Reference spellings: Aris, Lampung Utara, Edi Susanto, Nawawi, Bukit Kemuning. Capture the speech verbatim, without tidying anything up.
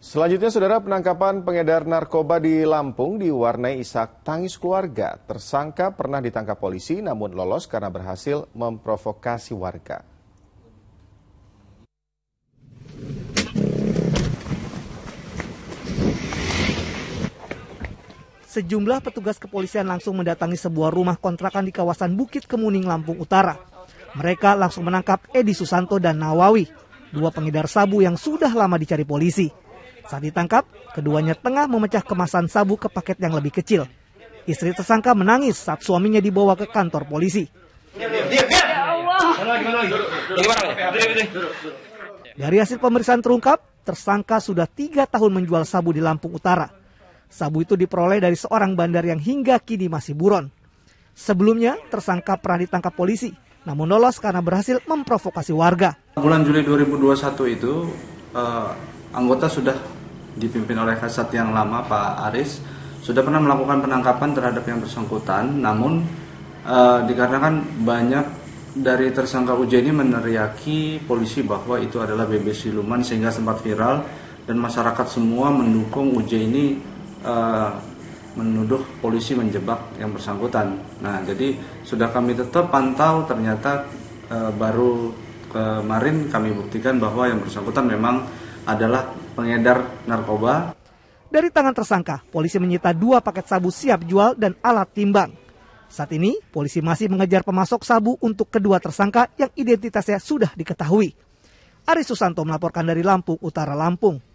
Selanjutnya, saudara, penangkapan pengedar narkoba di Lampung diwarnai isak tangis keluarga. Tersangka pernah ditangkap polisi namun lolos karena berhasil memprovokasi warga. Sejumlah petugas kepolisian langsung mendatangi sebuah rumah kontrakan di kawasan Bukit Kemuning, Lampung Utara. Mereka langsung menangkap Edi Susanto dan Nawawi, dua pengedar sabu yang sudah lama dicari polisi. Saat ditangkap, keduanya tengah memecah kemasan sabu ke paket yang lebih kecil. Istri tersangka menangis saat suaminya dibawa ke kantor polisi. Dari hasil pemeriksaan terungkap, tersangka sudah tiga tahun menjual sabu di Lampung Utara. Sabu itu diperoleh dari seorang bandar yang hingga kini masih buron. Sebelumnya, tersangka pernah ditangkap polisi, namun lolos karena berhasil memprovokasi warga. Bulan Juli dua ribu dua puluh satu itu, uh, anggota sudah dipimpin oleh kasat yang lama, Pak Aris, sudah pernah melakukan penangkapan terhadap yang bersangkutan. Namun e, dikarenakan banyak dari tersangka U J ini meneriaki polisi bahwa itu adalah bebek siluman, sehingga sempat viral dan masyarakat semua mendukung U J ini, e, menuduh polisi menjebak yang bersangkutan. Nah, jadi sudah kami tetap pantau, ternyata e, baru kemarin kami buktikan bahwa yang bersangkutan memang adalah pengedar narkoba. Dari tangan tersangka, polisi menyita dua paket sabu siap jual dan alat timbang. Saat ini, polisi masih mengejar pemasok sabu untuk kedua tersangka yang identitasnya sudah diketahui. Aris Susanto melaporkan dari Lampung Utara, Lampung.